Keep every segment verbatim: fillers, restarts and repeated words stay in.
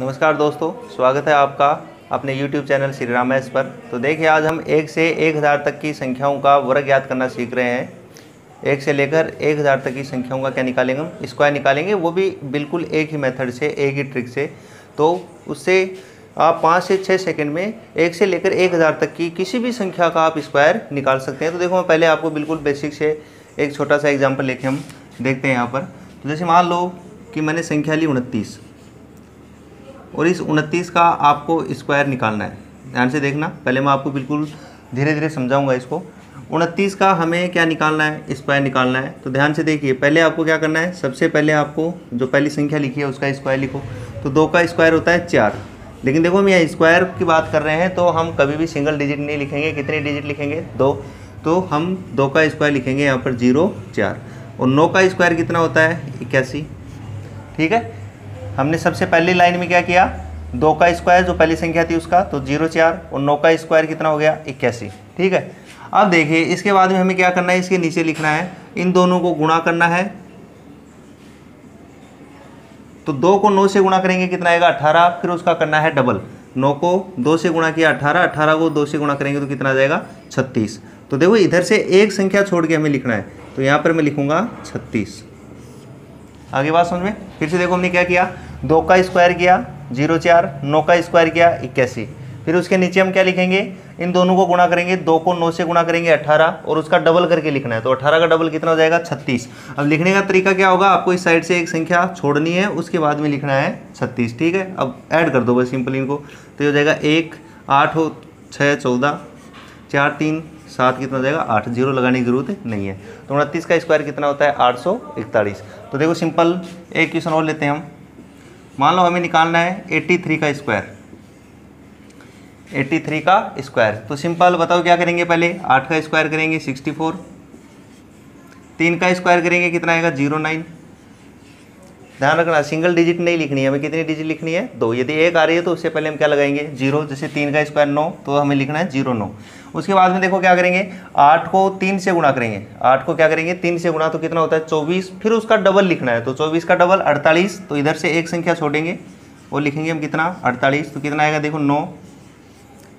नमस्कार दोस्तों, स्वागत है आपका अपने यूट्यूब चैनल श्री रामेश पर। तो देखिए, आज हम एक से एक हज़ार तक की संख्याओं का वर्ग याद करना सीख रहे हैं। एक से लेकर एक हज़ार तक की संख्याओं का क्या निकालेंगे? हम स्क्वायर निकालेंगे, वो भी बिल्कुल एक ही मेथड से, एक ही ट्रिक से। तो उससे आप पाँच से छः सेकंड में एक से लेकर एक हज़ार तक की किसी भी संख्या का आप स्क्वायर निकाल सकते हैं। तो देखो, मैं पहले आपको बिल्कुल बेसिक से एक छोटा सा एग्जांपल लेके हम देखते हैं यहाँ पर। तो जैसे मान लो कि मैंने संख्या ली उनतीस, और इस उनतीस का आपको स्क्वायर निकालना है। ध्यान से देखना, पहले मैं आपको बिल्कुल धीरे धीरे समझाऊँगा इसको। उनतीस का हमें क्या निकालना है? स्क्वायर निकालना है। तो ध्यान से देखिए, पहले आपको क्या करना है, सबसे पहले आपको जो पहली संख्या लिखी है उसका स्क्वायर लिखो। तो दो का स्क्वायर होता है चार, लेकिन देखो हम यहाँ स्क्वायर की बात कर रहे हैं तो हम कभी भी सिंगल डिजिट नहीं लिखेंगे। कितने डिजिट लिखेंगे? दो। तो हम दो का स्क्वायर लिखेंगे यहाँ पर जीरो चार। और नौ का स्क्वायर कितना होता है? इक्यासी। ठीक है, हमने सबसे पहली लाइन में क्या किया, दो का स्क्वायर जो पहली संख्या थी उसका, तो जीरो चार, और नौ का स्क्वायर कितना हो गया? इक्यासी। ठीक है, अब देखिए इसके बाद में हमें क्या करना है, इसके नीचे लिखना है, इन दोनों को गुणा करना है। तो दो को नौ से गुणा करेंगे कितना आएगा? अठारह। फिर उसका करना है डबल, नौ को दो से गुणा किया अठारह, अठारह को दो से गुणा करेंगे तो कितना आ जाएगा? छत्तीस। तो देखो, इधर से एक संख्या छोड़ के हमें लिखना है, तो यहाँ पर मैं लिखूंगा छत्तीस। आगे बात समझ में? फिर से देखो, हमने क्या किया, दो का स्क्वायर किया जीरो चार, नौ का स्क्वायर किया इक्यासी। फिर उसके नीचे हम क्या लिखेंगे, इन दोनों को गुणा करेंगे, दो को नौ से गुणा करेंगे अठारह, और उसका डबल करके लिखना है। तो अठारह का डबल कितना हो जाएगा? छत्तीस। अब लिखने का तरीका क्या होगा, आपको इस साइड से एक संख्या छोड़नी है, उसके बाद में लिखना है छत्तीस। ठीक है, अब ऐड कर दो बस सिंपल इनको। तो ये हो जाएगा एक आठ हो छः चौदह, चार तीन सात कितना हो जाएगा? आठ। जीरो लगाने की जरूरत नहीं है। तो उनतीस का स्क्वायर कितना होता है? आठ सौ इकतालीस। तो देखो सिंपल एक क्वेश्चन और लेते हैं हम। मान लो हमें निकालना है एट्टी थ्री का स्क्वायर, तिरासी का स्क्वायर। तो सिंपल बताओ क्या करेंगे, पहले आठ का स्क्वायर करेंगे चौंसठ, तीन का स्क्वायर करेंगे कितना आएगा? शून्य नौ। ध्यान रखना, सिंगल डिजिट नहीं लिखनी है, हमें कितनी डिजिट लिखनी है? दो। यदि एक आ रही है तो उससे पहले हम क्या लगाएंगे? जीरो। जैसे तीन का स्क्वायर नौ, तो हमें लिखना है जीरो नौ। उसके बाद में देखो क्या करेंगे, आठ को तीन से गुणा करेंगे, आठ को क्या करेंगे? तीन से गुणा, तो कितना होता है? चौबीस। फिर उसका डबल लिखना है, तो चौबीस का डबल अड़तालीस। तो इधर से एक संख्या छोड़ेंगे और लिखेंगे हम कितना? अड़तालीस। तो कितना आएगा देखो, नौ,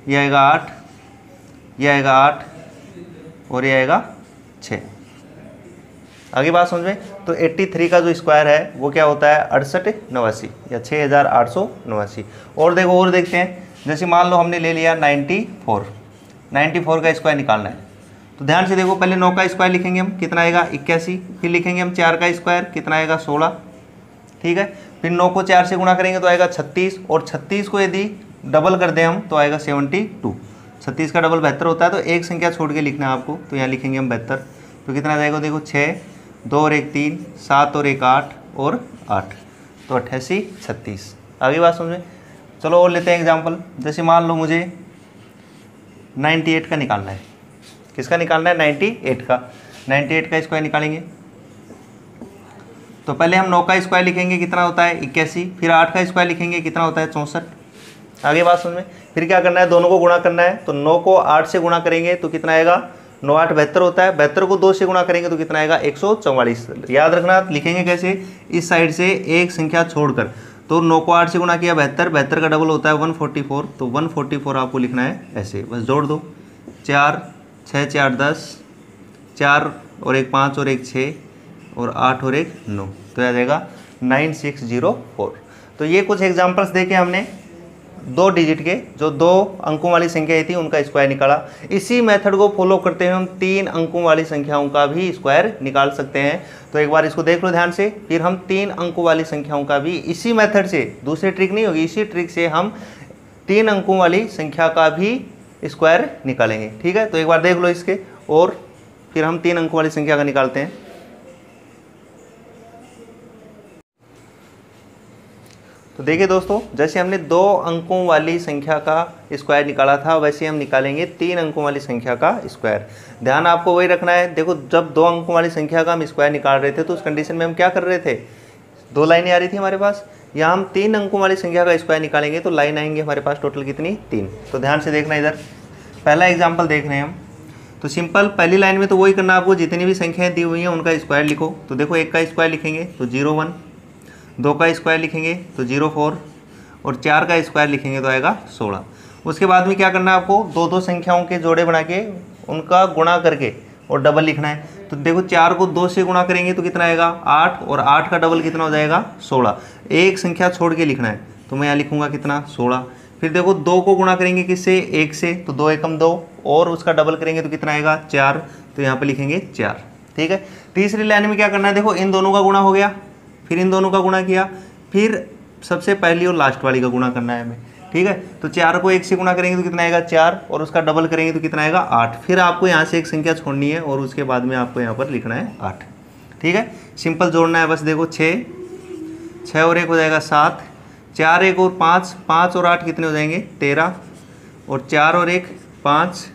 यह आएगा आठ, यह आएगा आठ, और यह आएगा छः। आगे बात समझ में? तो तिरासी का जो स्क्वायर है वो क्या होता है? अड़सठ नवासी, या छः हज़ार आठ सौ नवासी। और देखो, और देखते हैं, जैसे मान लो हमने ले लिया चौरानवे, चौरानवे का स्क्वायर निकालना है। तो ध्यान से देखो, पहले नौ का स्क्वायर लिखेंगे हम, कितना आएगा? इक्यासी। फिर लिखेंगे हम चार का स्क्वायर, कितना आएगा? सोलह। ठीक है, फिर नौ को चार से गुणा करेंगे तो आएगा छत्तीस, और छत्तीस को यदि डबल कर दें हम तो आएगा बहत्तर। छत्तीस का डबल बहत्तर होता है, तो एक संख्या छोड़ के लिखना है आपको। तो यहाँ लिखेंगे हम बहत्तर। तो कितना जाएगा देखो, छः, दो और एक तीन, सात और एक आठ, और आठ, तो अट्ठासी छत्तीस। आगे बात समझे? चलो और लेते हैं एग्जाम्पल। जैसे मान लो मुझे अट्ठानवे का निकालना है। किसका निकालना है? अट्ठानवे का। अट्ठानवे का स्क्वायर निकालेंगे तो पहले हम नौ का स्क्वायर लिखेंगे कितना होता है? इक्यासी। फिर आठ का स्क्वायर लिखेंगे कितना होता है? चौंसठ। आगे बात समझ में? फिर क्या करना है, दोनों को गुणा करना है। तो नौ को आठ से गुणा करेंगे तो कितना आएगा? नौ आठ बहत्तर होता है, बहत्तर को दो से गुणा करेंगे तो कितना आएगा? एक सौ चौवालीस। याद रखना, लिखेंगे कैसे, इस साइड से एक संख्या छोड़कर। तो नौ को आठ से गुणा किया बहत्तर, बहत्तर का डबल होता है एक सौ चौवालीस। तो एक सौ चौवालीस आपको लिखना है ऐसे, बस जोड़ दो, चार छः चार दस, चार और एक पाँच और एक छः, और आठ और एक नौ, तो आ जाएगा नाइन सिक्स ज़ीरो फोर। तो ये कुछ एग्जाम्पल्स देके हमने दो डिजिट के जो दो अंकों वाली संख्याएं थी उनका स्क्वायर निकाला। इसी मेथड को फॉलो करते हुए हम तीन अंकों वाली संख्याओं का भी स्क्वायर निकाल सकते हैं। तो एक बार इसको देख लो ध्यान से, फिर हम तीन अंकों वाली संख्याओं का भी इसी मेथड से, दूसरी ट्रिक नहीं होगी, इसी ट्रिक से हम तीन अंकों वाली संख्या का भी स्क्वायर निकालेंगे। ठीक है, तो एक बार देख लो इसके, और फिर हम तीन अंकों वाली संख्या का निकालते हैं। तो देखिए दोस्तों, जैसे हमने दो अंकों वाली संख्या का स्क्वायर निकाला था, वैसे हम निकालेंगे तीन अंकों वाली संख्या का स्क्वायर। ध्यान आपको वही रखना है। देखो, जब दो अंकों वाली संख्या का हम स्क्वायर निकाल रहे थे तो उस कंडीशन में हम क्या कर रहे थे, दो लाइनें आ रही थी हमारे पास। यहाँ हम तीन अंकों वाली संख्या का स्क्वायर निकालेंगे तो लाइन आएंगी हमारे पास टोटल कितनी? तीन। तो ध्यान से देखना, इधर पहला एग्जाम्पल देख रहे हैं हम। तो सिंपल पहली लाइन में तो वही करना आपको, जितनी भी संख्याएँ दी हुई हैं उनका स्क्वायर लिखो। तो देखो, एक का स्क्वायर लिखेंगे तो जीरो वन, दो का स्क्वायर लिखेंगे तो जीरो फोर, और चार का स्क्वायर लिखेंगे तो आएगा सोलह। उसके बाद में क्या करना है आपको, दो दो संख्याओं के जोड़े बना के उनका गुणा करके और डबल लिखना है। तो देखो चार को दो से गुणा करेंगे तो कितना आएगा आठ, और आठ का डबल कितना हो जाएगा सोलह। एक संख्या छोड़ के लिखना है तो मैं यहाँ लिखूँगा कितना सोलह। फिर देखो दो को गुणा करेंगे किससे, एक से, तो दो एकम दो और उसका डबल करेंगे तो कितना आएगा चार, तो यहाँ पे लिखेंगे चार। ठीक है, तीसरी लाइन में क्या करना है, देखो इन दोनों का गुणा हो गया, फिर इन दोनों का गुणा किया, फिर सबसे पहली और लास्ट वाली का गुणा करना है हमें। ठीक है, तो चार को एक से गुणा करेंगे तो कितना आएगा चार, और उसका डबल करेंगे तो कितना आएगा आठ। फिर आपको यहाँ से एक संख्या छोड़नी है और उसके बाद में आपको यहाँ पर लिखना है आठ। ठीक है, सिंपल जोड़ना है बस। देखो छः, छः और एक हो जाएगा सात, चार एक और पाँच, पाँच और आठ कितने हो जाएंगे तेरह, और चार और एक पाँच,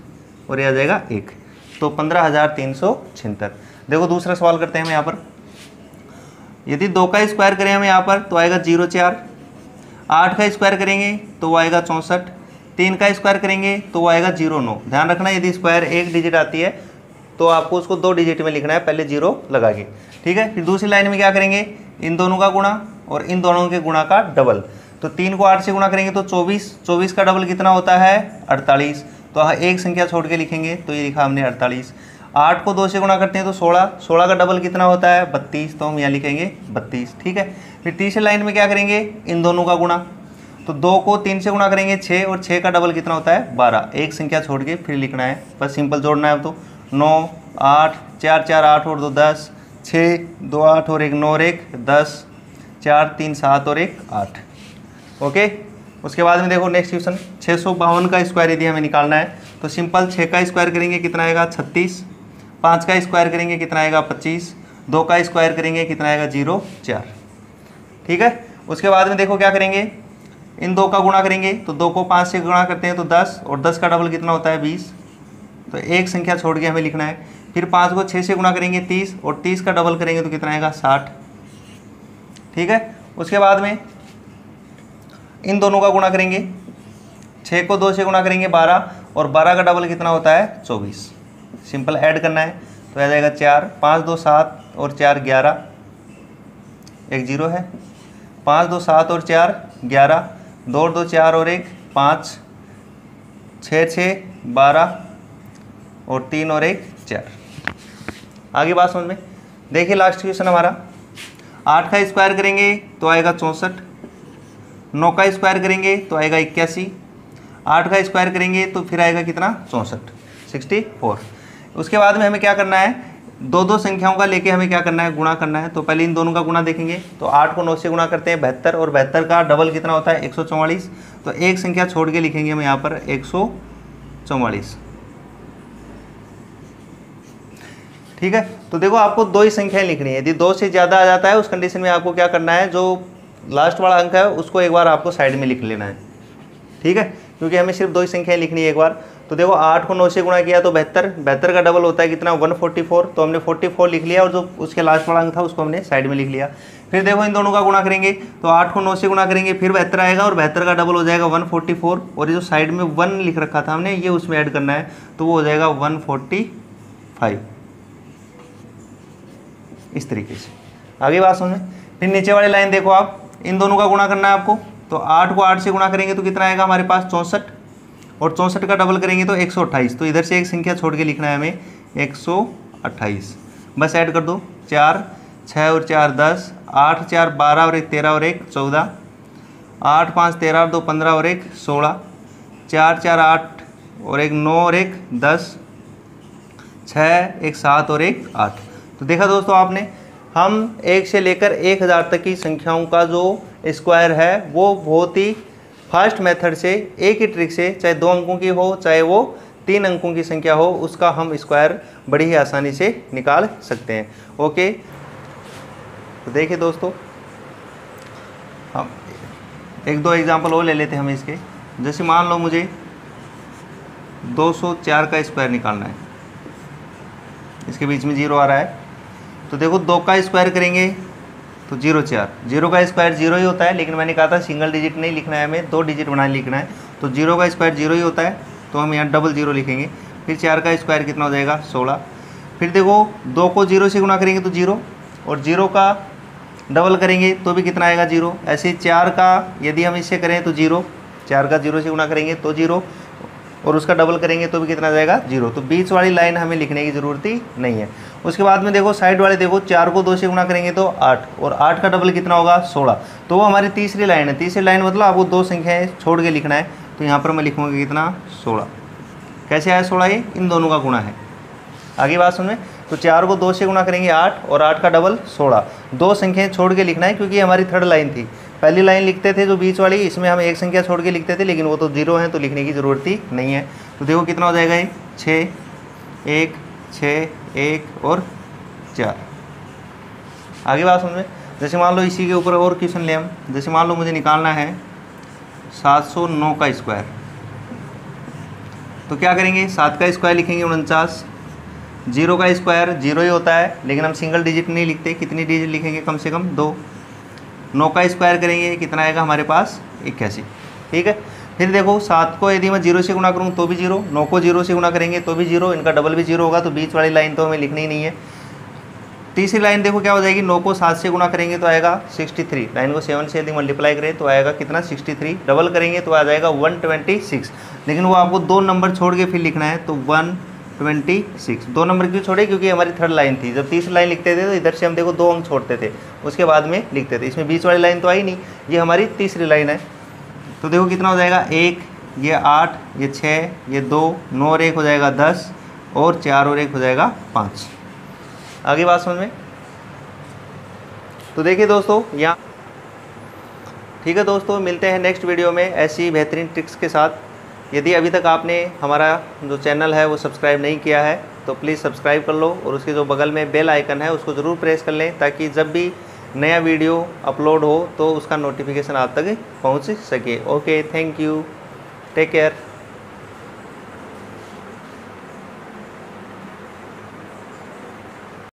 और यह आ जाएगा एक, तो पंद्रह हज़ार तीन सौ छिहत्तर। देखो दूसरा सवाल करते हैं हम यहाँ पर। यदि दो का स्क्वायर करें हम यहाँ पर तो आएगा जीरो चार, आठ का स्क्वायर करेंगे तो वो आएगा चौंसठ, तीन का स्क्वायर करेंगे तो वो आएगा जीरो नौ। ध्यान रखना, यदि स्क्वायर एक डिजिट आती है तो आपको उसको दो डिजिट में लिखना है, पहले जीरो लगा के। ठीक है, फिर दूसरी लाइन में क्या करेंगे, इन दोनों का गुणा और इन दोनों के गुणा का डबल। तो तीन को आठ से गुणा करेंगे तो चौबीस, चौबीस का डबल कितना होता है अड़तालीस, तो एक संख्या छोड़ के लिखेंगे तो ये लिखा हमने अड़तालीस। आठ को दो से गुणा करते हैं तो सोलह, सोलह का डबल कितना होता है बत्तीस, तो हम यहाँ लिखेंगे बत्तीस। ठीक है, फिर तीसरे लाइन में क्या करेंगे, इन दोनों का गुणा, तो दो को तीन से गुणा करेंगे छः, और छः का डबल कितना होता है बारह, एक संख्या छोड़ के फिर लिखना है, बस सिंपल जोड़ना है। अब तो नौ आठ, चार चार आठ और दो दस, छः दो आठ और एक नौ और एक दस, चार तीन सात और एक आठ। ओके, उसके बाद में देखो नेक्स्ट क्वेश्चन, छः सौ बावन का स्क्वायर यदि हमें निकालना है तो सिंपल छः का स्क्वायर करेंगे कितना आएगा छत्तीस, पाँच का स्क्वायर करेंगे कितना आएगा पच्चीस, दो का स्क्वायर करेंगे कितना आएगा जीरो चार। ठीक है, उसके बाद में देखो क्या करेंगे, इन दो का गुणा करेंगे तो दो को पाँच से गुणा करते हैं तो दस, और दस का डबल कितना होता है बीस, तो एक संख्या छोड़ के हमें लिखना है। फिर पाँच को छः से गुणा करेंगे तीस, और तीस का डबल करेंगे तो कितना आएगा साठ। ठीक है, उसके बाद में इन दोनों का गुणा करेंगे, छः को दो से गुणा करेंगे बारह, और बारह का डबल कितना होता है चौबीस, सिंपल ऐड करना है तो आ जाएगा चार, पाँच दो सात और चार ग्यारह, एक जीरो है, पाँच दो सात और चार ग्यारह, दो दो चार और एक पाँच, छः छः बारह और तीन और एक चार। आगे बात समझ में, देखिए लास्ट क्वेश्चन हमारा, आठ का स्क्वायर करेंगे तो आएगा चौंसठ, नौ का स्क्वायर करेंगे तो आएगा इक्यासी, आठ का स्क्वायर करेंगे तो फिर आएगा कितना चौंसठ, सिक्सटी फोर। उसके बाद में हमें क्या करना है, दो दो संख्याओं का लेके हमें क्या करना है गुणा करना है, तो पहले इन दोनों का गुणा देखेंगे, तो आठ को नौ से गुणा करते हैं बहत्तर, और बहत्तर का डबल कितना होता है एक सौ चौवालीस, तो एक संख्या छोड़ के लिखेंगे हम यहाँ पर एक सौ चौवालीस। ठीक है, तो देखो आपको दो ही संख्याएं लिखनी है, यदि दो से ज़्यादा आ जाता है उस कंडीशन में आपको क्या करना है, जो लास्ट वाला अंक है उसको एक बार आपको साइड में लिख लेना है। ठीक है, क्योंकि हमें सिर्फ दो ही संख्याएं लिखनी है एक बार। तो देखो आठ को नौ से गुणा किया तो बहत्तर, बहत्तर का डबल होता है कितना एक सौ चौवालीस, तो हमने चौवालीस लिख लिया, और जो उसके लास्ट वाला अंक था उसको हमने साइड में लिख लिया। फिर देखो इन दोनों का गुणा करेंगे तो आठ को नौ से गुणा करेंगे फिर बहत्तर आएगा, और बहत्तर का डबल हो जाएगा एक सौ चौवालीस, और ये जो साइड में वन लिख रखा था हमने ये उसमें ऐड करना है, तो वो हो जाएगा एक सौ पैंतालीस। इस तरीके से आगे बात समझ में। फिर नीचे वाली लाइन देखो आप, इन दोनों का गुणा करना है आपको, तो आठ को आठ से गुणा करेंगे तो कितना आएगा हमारे पास चौंसठ, और चौंसठ का डबल करेंगे तो एक सौ अट्ठाईस, तो इधर से एक संख्या छोड़ के लिखना है हमें एक सौ अट्ठाईस, बस ऐड कर दो, चार छः और चार दस, आठ चार बारह और एक तेरह और एक चौदह, आठ पाँच तेरह और दो पंद्रह और एक सोलह, चार चार आठ और एक नौ और एक दस, छः एक सात और एक आठ। तो देखा दोस्तों आपने, हम एक से लेकर एक हज़ार तक की संख्याओं का जो स्क्वायर है वो बहुत ही फास्ट मेथड से एक ही ट्रिक से, चाहे दो अंकों की हो चाहे वो तीन अंकों की संख्या हो, उसका हम स्क्वायर बड़ी ही आसानी से निकाल सकते हैं। ओके, तो देखिए दोस्तों हम एक दो एग्जांपल और ले लेते हैं हम इसके। जैसे मान लो मुझे दो सौ चार का स्क्वायर निकालना है, इसके बीच में जीरो आ रहा है, तो देखो दो का स्क्वायर करेंगे तो जीरो चार, जीरो का स्क्वायर जीरो ही होता है, लेकिन मैंने कहा था सिंगल डिजिट नहीं लिखना है हमें, दो डिजिट बना लिखना है, तो जीरो का स्क्वायर जीरो ही होता है, तो हम यहाँ डबल जीरो लिखेंगे। फिर चार का स्क्वायर कितना हो जाएगा सोलह, फिर देखो दो को जीरो से गुणा करेंगे तो जीरो, और जीरो का डबल करेंगे तो भी कितना आएगा जीरो। ऐसे चार का यदि हम इससे करें तो जीरो, चार का जीरो से गुणा करेंगे तो जीरो और उसका डबल करेंगे तो भी कितना जाएगा जीरो। तो बीच वाली लाइन हमें लिखने की ज़रूरत ही नहीं है। उसके बाद में देखो साइड वाले देखो, चार को दो से गुणा करेंगे तो आठ और आठ का डबल कितना होगा सोलह। तो वो हमारी तीसरी लाइन है। तीसरी लाइन मतलब आपको दो संख्याएँ छोड़ के लिखना है। तो यहाँ पर मैं लिखूँगा कितना सोलह। कैसे आया सोलह? ये इन दोनों का गुणा है। आगे बात सुन में तो चार को दो से गुणा करेंगे आठ और आठ का डबल सोलह। दो संख्याएँ छोड़ के लिखना है क्योंकि हमारी थर्ड लाइन थी। पहली लाइन लिखते थे जो बीच वाली, इसमें हम एक संख्या छोड़ के लिखते थे लेकिन वो तो जीरो है तो लिखने की ज़रूरत ही नहीं है। तो देखो कितना हो जाएगा ये छः, एक, छः, एक और चार। आगे बात समझ में जैसे मान लो इसी के ऊपर और क्वेश्चन ले हम। जैसे मान लो मुझे निकालना है सात सौ नौ का स्क्वायर। तो क्या करेंगे, सात का स्क्वायर लिखेंगे उनचास, जीरो का स्क्वायर जीरो ही होता है लेकिन हम सिंगल डिजिट नहीं लिखते। कितनी डिजिट लिखेंगे? कम से कम दो। नौ का स्क्वायर करेंगे कितना आएगा हमारे पास इक्यासी। ठीक है। फिर देखो सात को यदि मैं जीरो से गुणा करूँ तो भी जीरो, नौ को जीरो से गुणा करेंगे तो भी जीरो, इनका डबल भी जीरो होगा। तो बीच वाली लाइन तो हमें लिखनी ही नहीं है। तीसरी लाइन देखो क्या हो जाएगी, नौ को सात से गुणा करेंगे तो आएगा सिक्सटी थ्री। लाइन को सेवन से यदि मल्टीप्लाई करें तो आएगा कितना सिक्सटी थ्री, डबल करेंगे तो आ जाएगा वन ट्वेंटी सिक्स। लेकिन वो आपको दो नंबर छोड़ के फिर लिखना है तो वन ट्वेंटी सिक्स। दो नंबर क्यों छोड़े? क्योंकि हमारी थर्ड लाइन थी। जब तीसरी लाइन लिखते थे तो इधर से हम देखो दो अंक छोड़ते थे उसके बाद में लिखते थे। इसमें बीच वाली लाइन तो आई नहीं, ये हमारी तीसरी लाइन है। तो देखो कितना हो जाएगा एक, ये आठ, ये छः, ये दो, नौ और एक हो जाएगा दस और चार और एक हो जाएगा पाँच। आगे बात समझ में। तो देखिए दोस्तों यहाँ ठीक है। दोस्तों मिलते हैं नेक्स्ट वीडियो में ऐसी बेहतरीन ट्रिक्स के साथ। यदि अभी तक आपने हमारा जो चैनल है वो सब्सक्राइब नहीं किया है तो प्लीज़ सब्सक्राइब कर लो और उसके जो बगल में बेल आइकन है उसको ज़रूर प्रेस कर लें ताकि जब भी नया वीडियो अपलोड हो तो उसका नोटिफिकेशन आप तक पहुंच सके। Okay, thank you, take care.